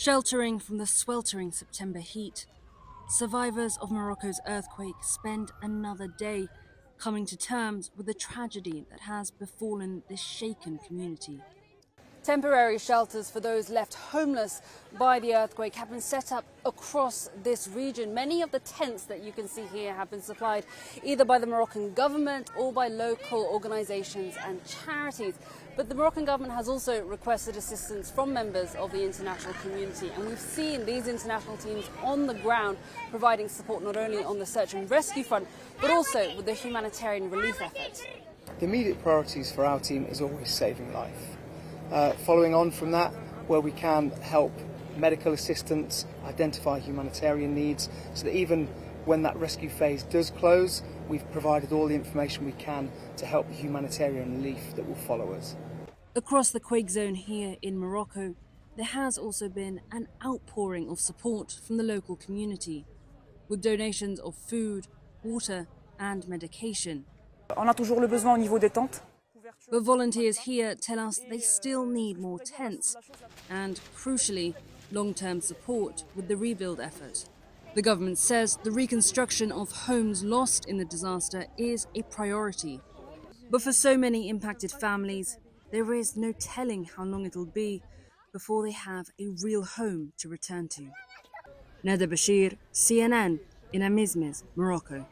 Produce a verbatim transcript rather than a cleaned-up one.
Sheltering from the sweltering September heat, survivors of Morocco's earthquake spend another day coming to terms with the tragedy that has befallen this shaken community. Temporary shelters for those left homeless by the earthquake have been set up across this region. Many of the tents that you can see here have been supplied either by the Moroccan government or by local organizations and charities. But the Moroccan government has also requested assistance from members of the international community. And we've seen these international teams on the ground providing support not only on the search and rescue front, but also with the humanitarian relief effort. The immediate priorities for our team is always saving life. Uh, following on from that, where we can help medical assistance, identify humanitarian needs, so that even when that rescue phase does close, we've provided all the information we can to help the humanitarian relief that will follow us. Across the quake zone here in Morocco, there has also been an outpouring of support from the local community, with donations of food, water and medication. On a toujours le besoin au niveau des tentes. But volunteers here tell us they still need more tents and, crucially, long-term support with the rebuild effort. The government says the reconstruction of homes lost in the disaster is a priority. But for so many impacted families, there is no telling how long it'll be before they have a real home to return to. Neda Bashir, C N N, in Amizmiz, Morocco.